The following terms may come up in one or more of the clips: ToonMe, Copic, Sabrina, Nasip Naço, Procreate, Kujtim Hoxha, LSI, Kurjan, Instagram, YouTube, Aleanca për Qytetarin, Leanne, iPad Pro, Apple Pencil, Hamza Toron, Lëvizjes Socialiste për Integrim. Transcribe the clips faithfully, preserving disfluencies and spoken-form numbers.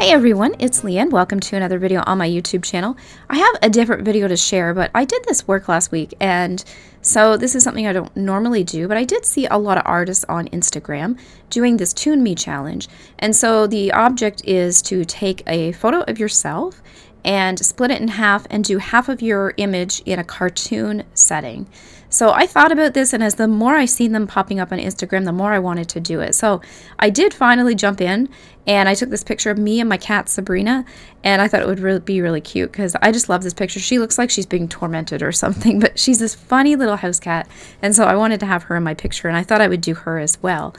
Hey everyone, it's Leanne. Welcome to another video on my YouTube channel. I have a different video to share, but I did this work last week, and so this is something I don't normally do, but I did see a lot of artists on Instagram doing this ToonMe challenge. And so the object is to take a photo of yourself and split it in half and do half of your image in a cartoon setting. So I thought about this, and as the more I seen them popping up on Instagram, the more I wanted to do it. So I did finally jump in, and I took this picture of me and my cat Sabrina, and I thought it would really be really cute because I just love this picture. She looks like she's being tormented or something, but she's this funny little house cat, and so I wanted to have her in my picture, and I thought I would do her as well.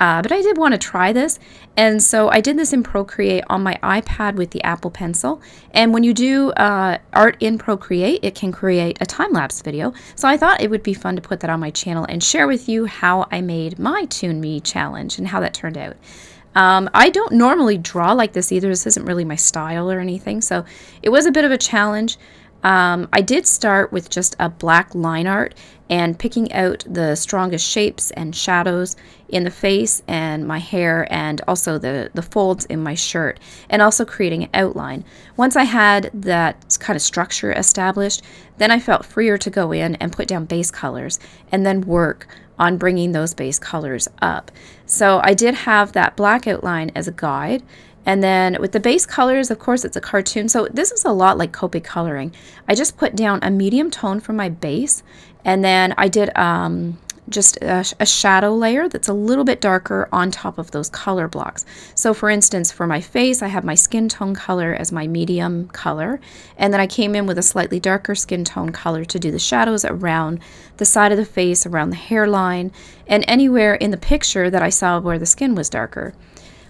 Uh, but I did want to try this, and so I did this in Procreate on my iPad with the Apple Pencil. And when you do uh, art in Procreate, it can create a time-lapse video. So I thought it would be fun to put that on my channel and share with you how I made my ToonMe challenge and how that turned out. Um, I don't normally draw like this either. This isn't really my style or anything, so it was a bit of a challenge. Um, I did start with just a black line art and picking out the strongest shapes and shadows in the face and my hair, and also the, the folds in my shirt, and also creating an outline. Once I had that kind of structure established, then I felt freer to go in and put down base colors and then work on bringing those base colors up. So I did have that black outline as a guide. And then with the base colors, of course, it's a cartoon, so this is a lot like Copic coloring. I just put down a medium tone for my base, and then I did um, just a, a shadow layer that's a little bit darker on top of those color blocks. So for instance, for my face, I have my skin tone color as my medium color, and then I came in with a slightly darker skin tone color to do the shadows around the side of the face, around the hairline, and anywhere in the picture that I saw where the skin was darker.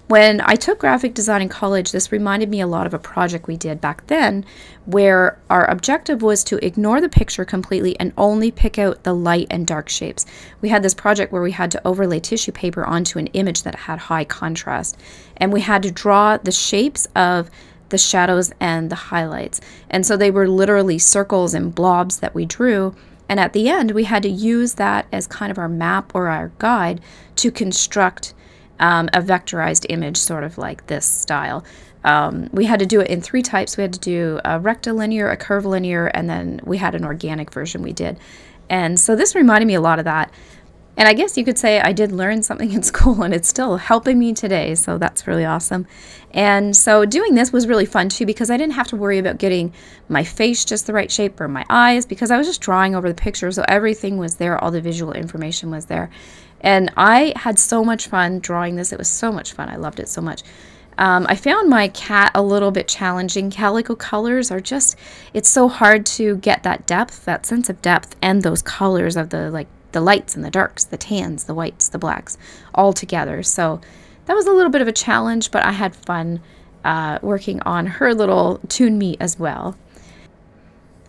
When I took graphic design in college, this reminded me a lot of a project we did back then, where our objective was to ignore the picture completely and only pick out the light and dark shapes. We had this project where we had to overlay tissue paper onto an image that had high contrast, and we had to draw the shapes of the shadows and the highlights. And so they were literally circles and blobs that we drew. And at the end, we had to use that as kind of our map or our guide to construct Um, a vectorized image, sort of like this style. Um, we had to do it in three types. We had to do a rectilinear, a curvilinear, and then we had an organic version we did. And so this reminded me a lot of that. And I guess you could say I did learn something in school, and it's still helping me today, so that's really awesome. And so doing this was really fun too, because I didn't have to worry about getting my face just the right shape or my eyes, because I was just drawing over the picture, so everything was there, all the visual information was there. And I had so much fun drawing this. It was so much fun. I loved it so much. Um, I found my cat a little bit challenging. Calico colors are just, it's so hard to get that depth, that sense of depth, and those colors of the like the lights and the darks, the tans, the whites, the blacks, all together. So that was a little bit of a challenge, but I had fun uh, working on her little ToonMe as well.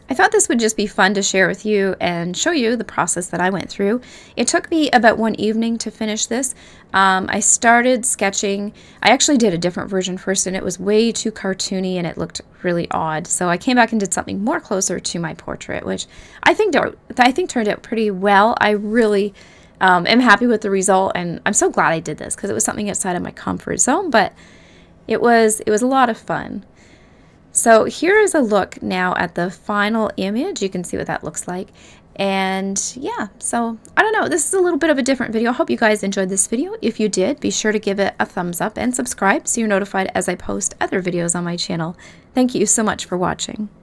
I thought this would just be fun to share with you and show you the process that I went through. It took me about one evening to finish this. Um, I started sketching. I actually did a different version first, and it was way too cartoony and it looked really odd. So I came back and did something more closer to my portrait, which I think I think turned out pretty well. I really um, am happy with the result, and I'm so glad I did this because it was something outside of my comfort zone, but it was it was a lot of fun. So here is a look now at the final image. You can see what that looks like. And yeah, so I don't know, this is a little bit of a different video. I hope you guys enjoyed this video. If you did, be sure to give it a thumbs up and subscribe so you're notified as I post other videos on my channel. Thank you so much for watching.